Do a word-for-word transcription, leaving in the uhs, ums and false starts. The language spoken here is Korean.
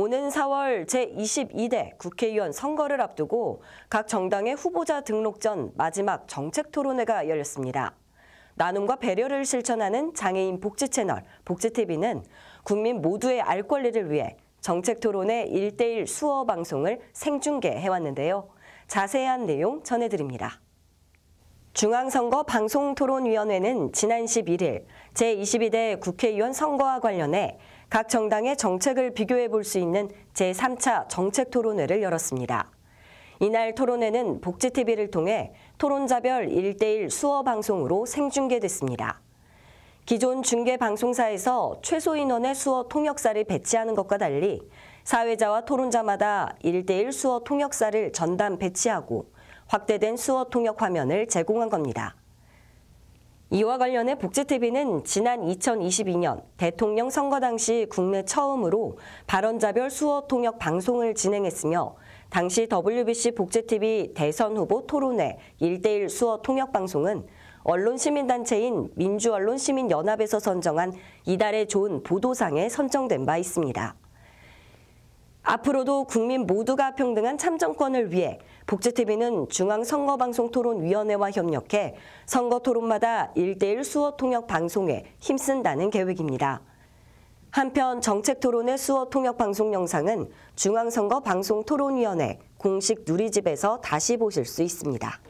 오는 사월 제이십이 대 국회의원 선거를 앞두고 각 정당의 후보자 등록 전 마지막 정책 토론회가 열렸습니다. 나눔과 배려를 실천하는 장애인 복지 채널 복지티비는 국민 모두의 알 권리를 위해 정책 토론회 일대일 수어 방송을 생중계해왔는데요. 자세한 내용 전해드립니다. 중앙선거방송토론위원회는 지난 십일일 제이십이 대 국회의원 선거와 관련해 각 정당의 정책을 비교해 볼 수 있는 제삼 차 정책토론회를 열었습니다. 이날 토론회는 복지티비를 통해 토론자별 일대일 수어 방송으로 생중계됐습니다. 기존 중계방송사에서 최소 인원의 수어 통역사를 배치하는 것과 달리 사회자와 토론자마다 일대일 수어 통역사를 전담 배치하고 확대된 수어 통역 화면을 제공한 겁니다. 이와 관련해 복지티비는 지난 이천이십이 년 대통령 선거 당시 국내 처음으로 발언자별 수어 통역 방송을 진행했으며 당시 더블유비씨 복지티비 대선 후보 토론회 일대일 수어 통역 방송은 언론시민단체인 민주언론시민연합에서 선정한 이달의 좋은 보도상에 선정된 바 있습니다. 앞으로도 국민 모두가 평등한 참정권을 위해 복지티비는 중앙선거방송토론위원회와 협력해 선거 토론마다 일대일 수어 통역 방송에 힘쓴다는 계획입니다. 한편 정책 토론의 수어 통역 방송 영상은 중앙선거방송토론위원회 공식 누리집에서 다시 보실 수 있습니다.